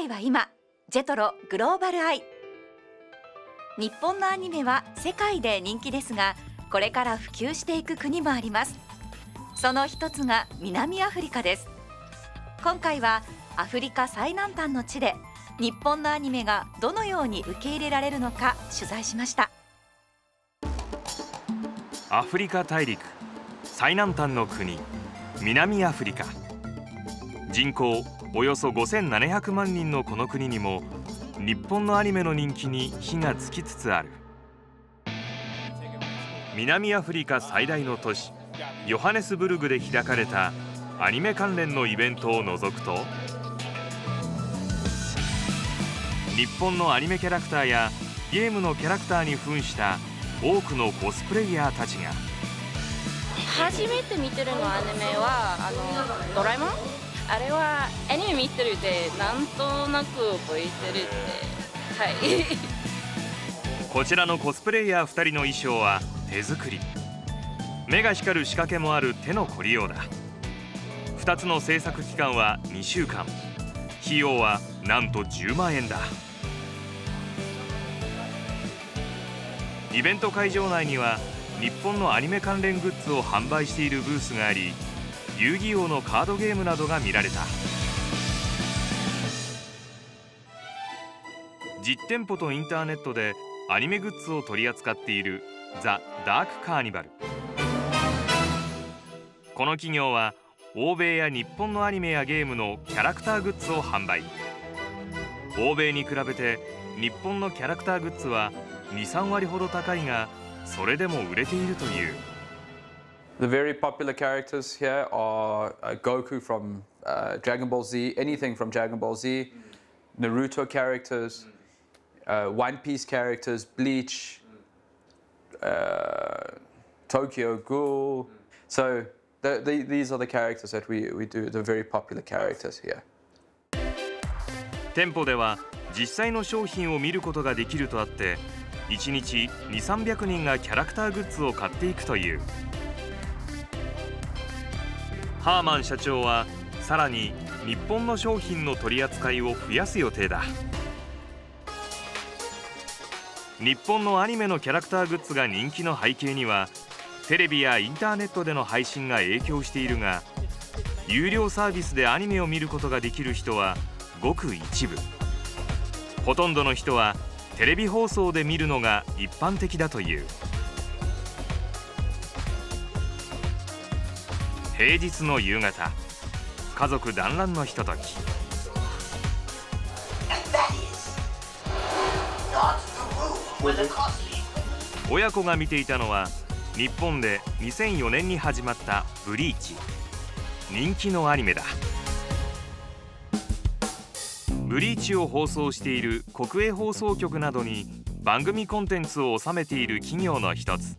界は今、ジェトログローバルアイ。日本のアニメは世界で人気ですが、これから普及していく国もあります。その一つが南アフリカです。今回はアフリカ最南端の地で日本のアニメがどのように受け入れられるのか取材しました。アフリカ大陸最南端の国、南アフリカ。人口およそ5700万人のこの国にも日本のアニメの人気に火がつきつつある。南アフリカ最大の都市ヨハネスブルグで開かれたアニメ関連のイベントを除くと、日本のアニメキャラクターやゲームのキャラクターに扮した多くのコスプレイヤーたちが。初めて見てるのアニメはドラえもん、あれはアニメ見てるでなんとなく覚えてるって、はいこちらのコスプレイヤー2人の衣装は手作り。目が光る仕掛けもある手の凝りようだ。2つの制作期間は2週間、費用はなんと10万円だ。イベント会場内には日本のアニメ関連グッズを販売しているブースがあり、遊戯王のカードゲームなどが見られた。実店舗とインターネットでアニメグッズを取り扱っているザ・ダークカーニバル。この企業は欧米や日本のアニメやゲームのキャラクターグッズを販売。欧米に比べて日本のキャラクターグッズは 2、3 割ほど高いが、それでも売れているという。 The very popular characters here are Goku from Dragon Ball Z, anything from Dragon Ball Z, Naruto characters, One Piece characters, Bleach, Tokyo Ghoul. So these are the characters that we do, the very popular characters here. 店舗では実際の商品を見ることができるとあって、1日 2、300 人がキャラクターグッズを買っていくという。ハーマン社長はさらに日本の商品の取り扱いを増やす予定だ。日本のアニメのキャラクターグッズが人気の背景にはテレビやインターネットでの配信が影響しているが、有料サービスでアニメを見ることができる人はごく一部。ほとんどの人はテレビ放送で見るのが一般的だという。平日の夕方、家族団らんのひととき。親子が見ていたのは日本で2004年に始まった「ブリーチ」。人気のアニメだ。ブリーチを放送している国営放送局などに番組コンテンツを収めている企業の一つ、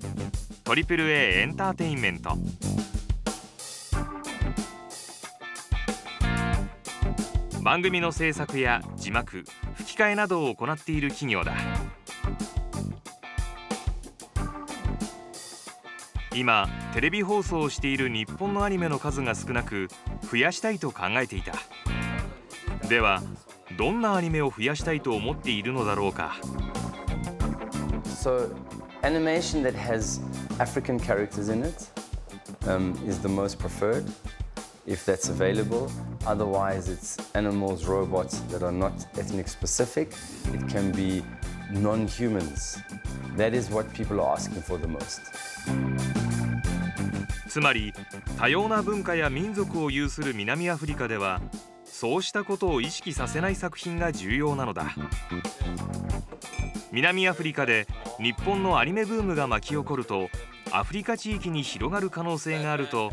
AAA エンターテインメント。番組の制作や字幕、吹き替えなどを行っている企業だ。今テレビ放送をしている日本のアニメの数が少なく、増やしたいと考えていた。ではどんなアニメを増やしたいと思っているのだろうか。So, animation that has African characters in it is the most preferred, if that's available. Otherwise, it's animals, robots that are not ethnic specific. It can be non-humans. That is what people are asking for the most. つまり、多様な文化や民族を有する南アフリカでは、そうしたことを意識させない作品が重要なのだ。南アフリカで日本のアニメブームが巻き起こると、アフリカ地域に広がる可能性があると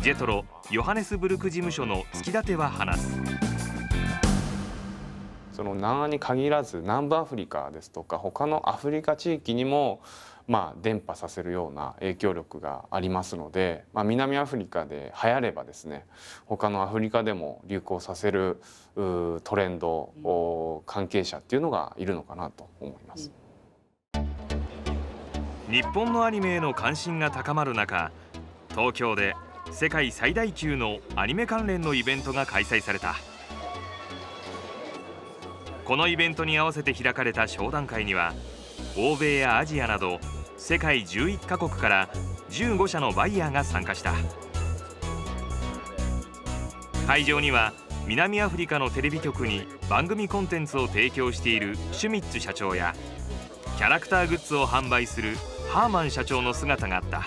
ジェトロヨハネスブルク事務所の月立は話す。その南アに限らず南部アフリカですとか他のアフリカ地域にも伝播させるような影響力がありますので、南アフリカで流行ればですね、他のアフリカでも流行させるトレンド関係者っていうのがいるのかなと思います。日本のアニメへの関心が高まる中、東京で世界最大級のアニメ関連のイベントが開催された。このイベントに合わせて開かれた商談会には、欧米やアジアなど世界11カ国から15社のバイヤーが参加した。会場には南アフリカのテレビ局に番組コンテンツを提供しているシュミッツ社長や、キャラクターグッズを販売するハーマン社長の姿があった。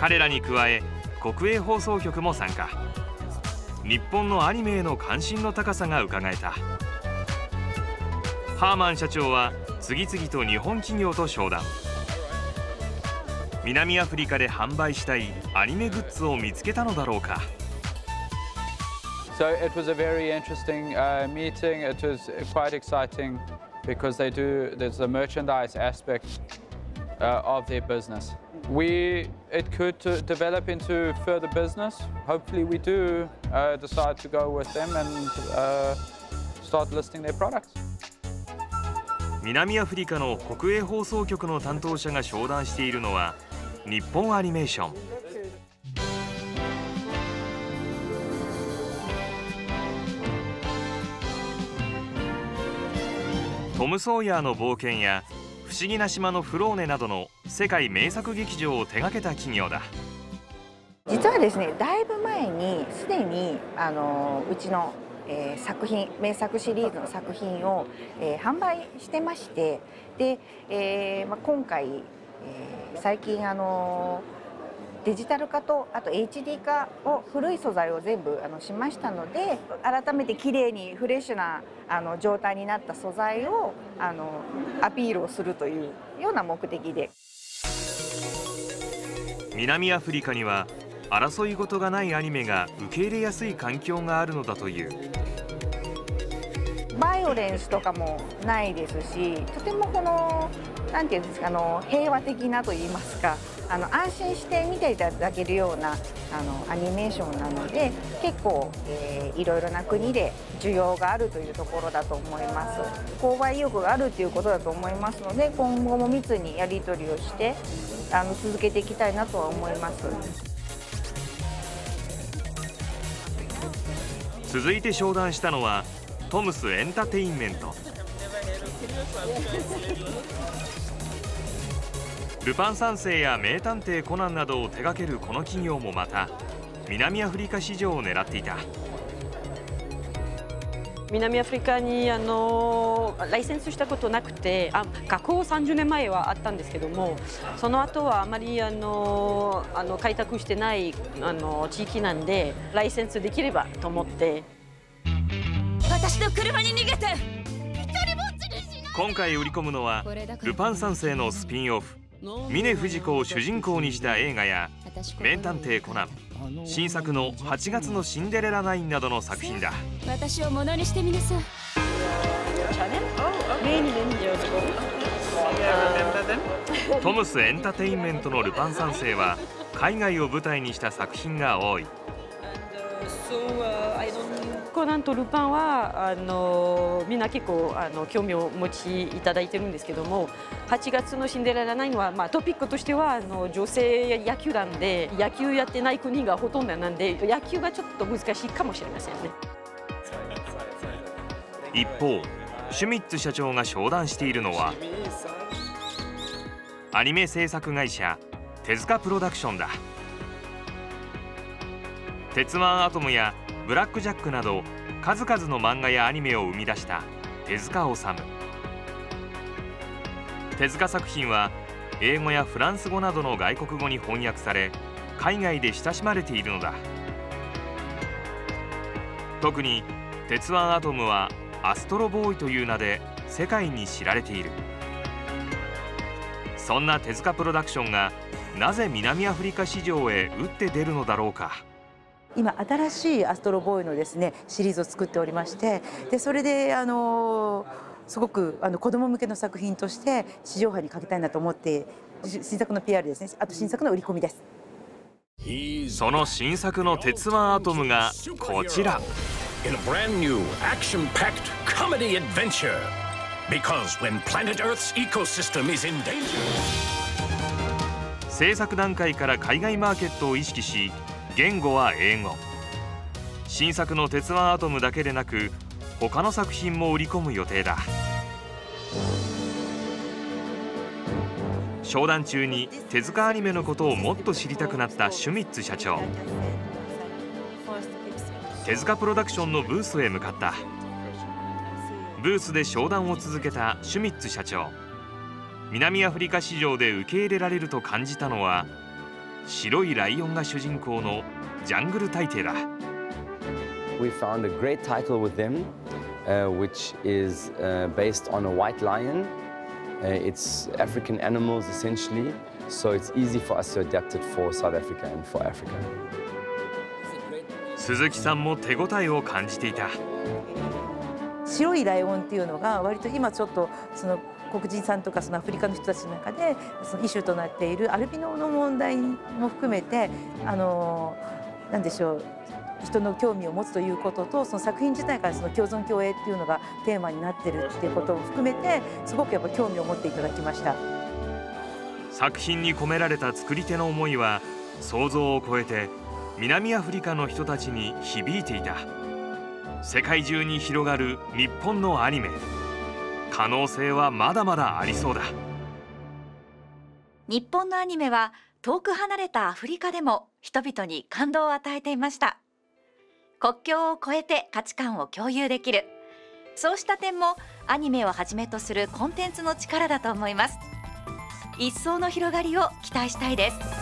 彼らに加え国営放送局も参加。日本のアニメへの関心の高さがうかがえた。ハーマン社長は次々と日本企業と商談。南アフリカで販売したいアニメグッズを見つけたのだろうか。So it was a very interesting meeting. It was quite exciting because they do, there's a merchandise aspect of their business. It could develop into further business. Hopefully we do decide to go with them and start listing their products. 南アフリカの国営放送局の担当者が商談しているのは日本アニメーション。トム・ソーヤーの冒険や不思議な島のフローネなどの世界名作劇場を手掛けた企業だ。実はですね、だいぶ前にすでにうちの、作品、名作シリーズの作品を、販売してまして、で、今回、最近デジタル化とあと HD 化を古い素材を全部しましたので、改めて綺麗にフレッシュな状態になった素材をアピールをするというような目的で。南アフリカには争い事がないアニメが受け入れやすい環境があるのだという。バイオレンスとかもないですし、とてもこのなんていうんですか、平和的なと言いますか、安心して見ていただけるようなアニメーションなので、結構、いろいろな国で需要があるというところだと思います。購買意欲があるということだと思いますので、今後も密にやり取りをして続けていきたいなとは思います。続いて商談したのはトムスエンタテインメント。ルパン三世や名探偵コナンなどを手掛けるこの企業もまた南アフリカ市場を狙っていた。南アフリカにライセンスしたことなくて、過去30年前はあったんですけども、その後はあまり開拓してない地域なんで、ライセンスできればと思って。私の車に逃げて。今回売り込むのはルパン三世のスピンオフ峰不二子を主人公にした映画や、名探偵コナン、新作の8月のシンデレラナインなどの作品だ。私を物にしてみなさい。トムスエンタテインメントのルパン三世は海外を舞台にした作品が多い。コナンとルパンはみんな結構興味を持ちいただいてるんですけども、8月のシンデレラナインは、トピックとしては女性野球なんで、野球やってない国がほとんどなんで、野球がちょっと難しいかもしれませんね。一方、シュミッツ社長が商談しているのはアニメ制作会社手塚プロダクションだ。鉄腕アトムやブラックジャックなど数々の漫画やアニメを生み出した手塚治虫。手塚作品は英語やフランス語などの外国語に翻訳され、海外で親しまれているのだ。特に鉄腕アトムはアストロボーイという名で世界に知られている。そんな手塚プロダクションがなぜ南アフリカ市場へ打って出るのだろうか。今新しいアストロボーイのですねシリーズを作っておりまして、でそれですごく子ども向けの作品として市場波にかけたいなと思って、新作の PR ですね、あと新作の売り込みです。その新作の「鉄腕アトム」がこちら。制作段階から海外マーケットを意識し、言語は英語。新作の鉄腕アトムだけでなく他の作品も売り込む予定だ。商談中に手塚アニメのことをもっと知りたくなったシュミッツ社長、手塚プロダクションのブースへ向かった。ブースで商談を続けたシュミッツ社長、南アフリカ市場で受け入れられると感じたのは、白いライオンが主人公のジャングル大帝だ。We found a great title with them, which is based on a white lion. It's African animals essentially, so it's easy for us to adapt it for South Africa and for Africa. 鈴木さんも手応えを感じていた。白いライオンっていうのが割と今ちょっとその黒人さんとかそのアフリカの人たちの中でそのイシューとなっているアルビノの問題も含めて、なんでしょう、人の興味を持つということと、その作品自体からその共存共栄っていうのがテーマになってるっていうことを含めて、すごくやっぱ興味を持っていただきました。作品に込められた作り手の思いは想像を超えて南アフリカの人たちに響いていた。世界中に広がる日本のアニメ、可能性はまだまだありそうだ。日本のアニメは遠く離れたアフリカでも人々に感動を与えていました。国境を越えて価値観を共有できる、そうした点もアニメをはじめとするコンテンツの力だと思います。一層の広がりを期待したいです。